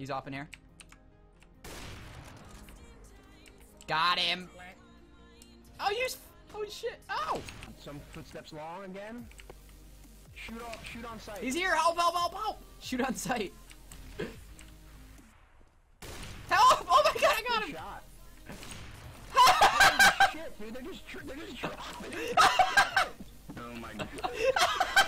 He's off in here. Got him. Oh, you. Oh, shit. Oh. Some footsteps long again. Shoot off. Shoot on sight. He's here. Help, help, help, help. Shoot on sight. Help. Oh, my God. I got him. Shot. Shit, dude. They're just dropping. Oh, my God.